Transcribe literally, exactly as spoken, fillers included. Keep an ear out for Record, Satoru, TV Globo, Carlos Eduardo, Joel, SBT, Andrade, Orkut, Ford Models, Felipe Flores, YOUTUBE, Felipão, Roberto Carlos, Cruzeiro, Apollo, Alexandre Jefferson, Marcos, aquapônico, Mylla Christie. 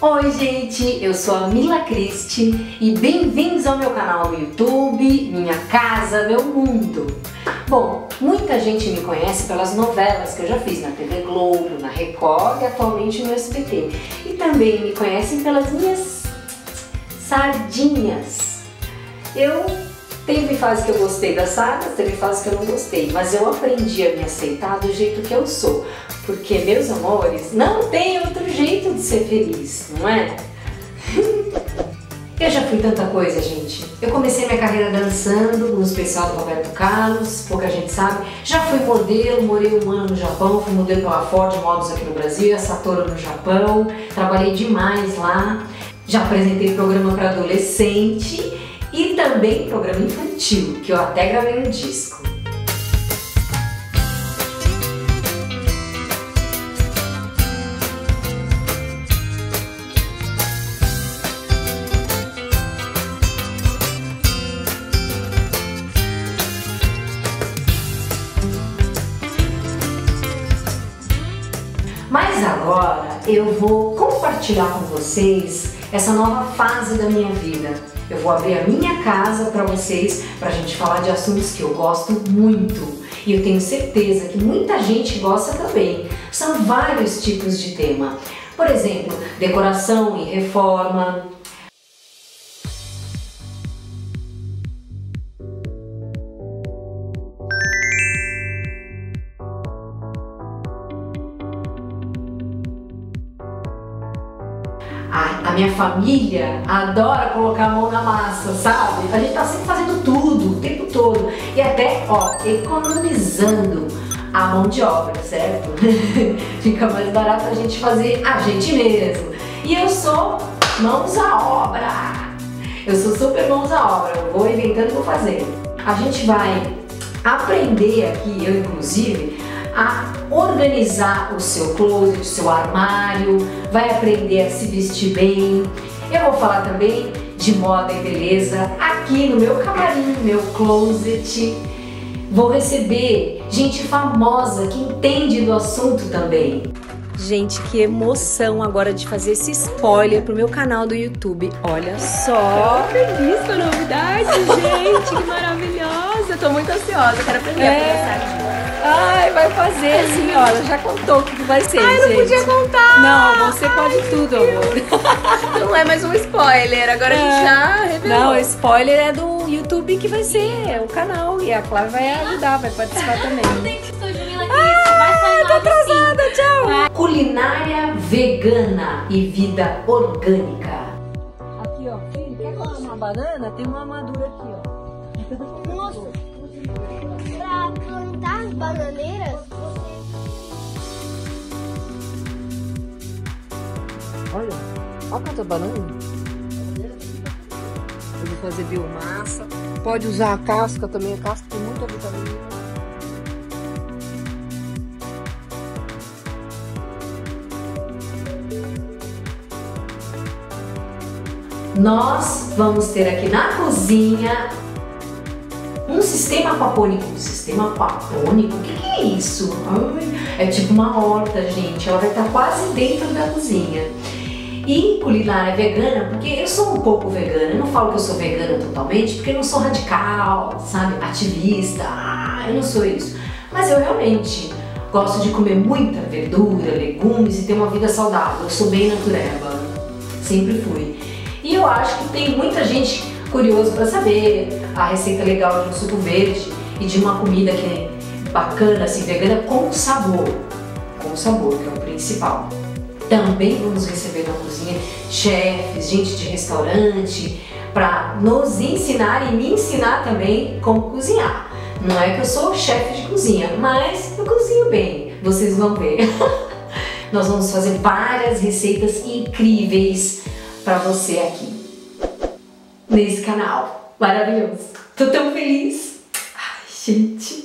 Oi gente, eu sou a Mylla Christie e bem-vindos ao meu canal no YouTube, minha casa, meu mundo. Bom, muita gente me conhece pelas novelas que eu já fiz na T V Globo, na Record e atualmente no S B T. E também me conhecem pelas minhas sardinhas. Eu teve fase que eu gostei das sardas, teve fase que eu não gostei, mas eu aprendi a me aceitar do jeito que eu sou. Porque, meus amores, não tem outro jeito de ser feliz, não é? Eu já fui tanta coisa, gente. Eu comecei minha carreira dançando no especial do Roberto Carlos, pouca gente sabe. Já fui modelo, morei um ano no Japão, fui modelo pela Ford Models aqui no Brasil, a Satoru no Japão. Trabalhei demais lá. Já apresentei programa para adolescente e também programa infantil, que eu até gravei no disco. Mas agora eu vou compartilhar com vocês essa nova fase da minha vida. Eu vou abrir a minha casa para vocês, para a gente falar de assuntos que eu gosto muito. E eu tenho certeza que muita gente gosta também. São vários tipos de tema. Por exemplo, decoração e reforma, A minha família adora colocar a mão na massa, sabe? A gente tá sempre fazendo tudo, o tempo todo. E até, ó, economizando a mão de obra, certo? Fica mais barato a gente fazer a gente mesmo. E eu sou mãos à obra. Eu sou super mãos à obra. Eu vou inventando e vou fazendo. A gente vai aprender aqui, eu inclusive, a organizar o seu closet, o seu armário, vai aprender a se vestir bem. Eu vou falar também de moda e beleza aqui no meu camarim, no meu closet. Vou receber gente famosa que entende do assunto também. Gente, que emoção agora de fazer esse spoiler pro meu canal do YouTube. Olha só! Tô feliz com a novidade, gente! Que maravilhosa! Tô muito ansiosa, quero aprender é. a conversar. Ai, vai fazer, assim, ó, ela já contou o que vai ser, Ai, gente. Ai, não podia contar! Não, você Ai, pode tudo, amor. Não é mais um spoiler, agora é. a gente já revelou. Não, o spoiler é do YouTube que vai ser, é o canal, e a Clara vai ajudar, vai participar também. Ah, eu tô atrasada, tchau! Vai. Culinária vegana e vida orgânica. Aqui, ó, filho, quer comer uma banana? Tem uma madura aqui, ó. Nossa! Pra plantar as bananeiras. Olha, olha quanta banana. Eu vou fazer biomassa. Pode usar a casca também. A casca tem muita vitamina. Nós vamos ter aqui na cozinha um sistema aquapônico. Um sistema aquapônico? O que, que é isso? Ai, é tipo uma horta, gente. Ela vai estar quase dentro da cozinha. E culinária vegana, porque eu sou um pouco vegana. Eu não falo que eu sou vegana totalmente, porque eu não sou radical, sabe? Ativista. Ah, eu não sou isso. Mas eu realmente gosto de comer muita verdura, legumes e ter uma vida saudável. Eu sou bem natureba. Sempre fui. E eu acho que tem muita gente curioso para saber a receita legal de um suco verde e de uma comida que é bacana, assim, vegana, com sabor. Com sabor, que é o principal. Também vamos receber na cozinha chefes, gente de restaurante, para nos ensinar e me ensinar também como cozinhar. Não é que eu sou chefe de cozinha, mas eu cozinho bem, vocês vão ver. Nós vamos fazer várias receitas incríveis para você aqui nesse canal maravilhoso. Tô tão feliz. Ai, gente.